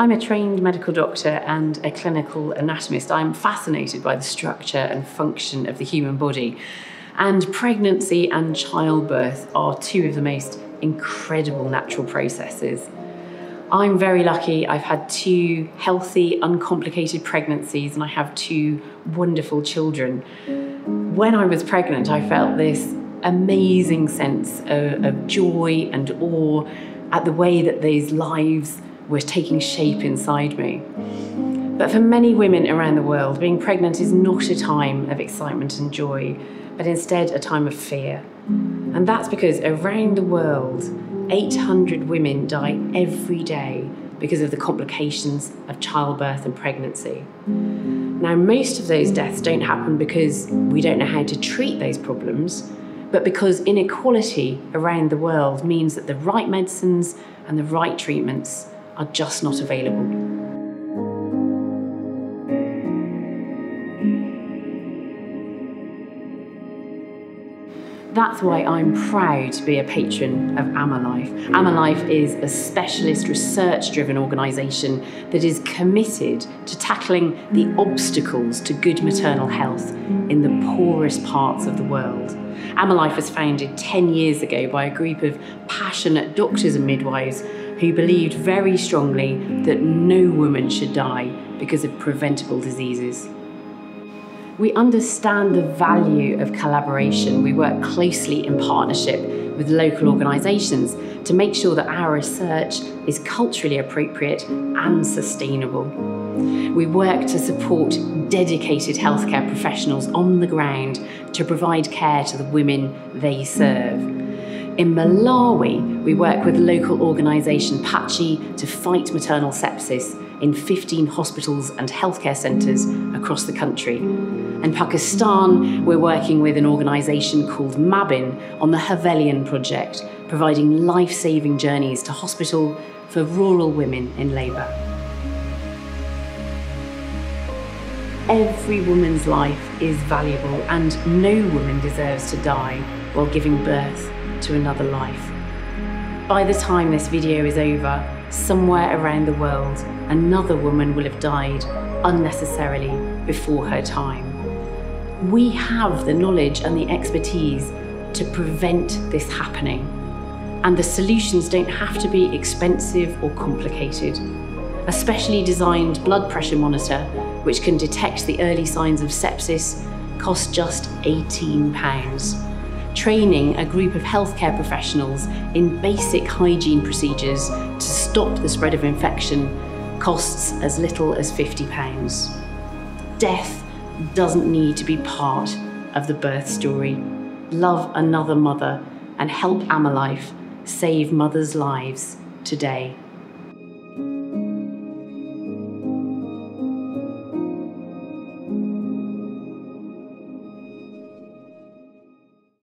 I'm a trained medical doctor and a clinical anatomist. I'm fascinated by the structure and function of the human body. And pregnancy and childbirth are two of the most incredible natural processes. I'm very lucky. I've had two healthy, uncomplicated pregnancies and I have two wonderful children. When I was pregnant, I felt this amazing sense of joy and awe at the way that these lives were taking shape inside me. But for many women around the world, being pregnant is not a time of excitement and joy, but instead a time of fear. And that's because around the world, 800 women die every day because of the complications of childbirth and pregnancy. Now, most of those deaths don't happen because we don't know how to treat those problems, but because inequality around the world means that the right medicines and the right treatments are just not available. That's why I'm proud to be a patron of Ammalife. Ammalife is a specialist research-driven organisation that is committed to tackling the obstacles to good maternal health in the poorest parts of the world. Ammalife was founded 10 years ago by a group of passionate doctors and midwives who believed very strongly that no woman should die because of preventable diseases. We understand the value of collaboration. We work closely in partnership with local organisations to make sure that our research is culturally appropriate and sustainable. We work to support dedicated healthcare professionals on the ground to provide care to the women they serve. In Malawi, we work with local organisation Pachi to fight maternal sepsis in 15 hospitals and healthcare centres across the country. In Pakistan, we're working with an organisation called Mabin on the Havelian project, providing life-saving journeys to hospital for rural women in labour. Every woman's life is valuable and no woman deserves to die while giving birth to another life. By the time this video is over, somewhere around the world, another woman will have died unnecessarily before her time. We have the knowledge and the expertise to prevent this happening. And the solutions don't have to be expensive or complicated. A specially designed blood pressure monitor, which can detect the early signs of sepsis, costs just £18. Training a group of healthcare professionals in basic hygiene procedures to stop the spread of infection costs as little as £50. Death doesn't need to be part of the birth story. Love another mother and help Ammalife save mothers' lives today.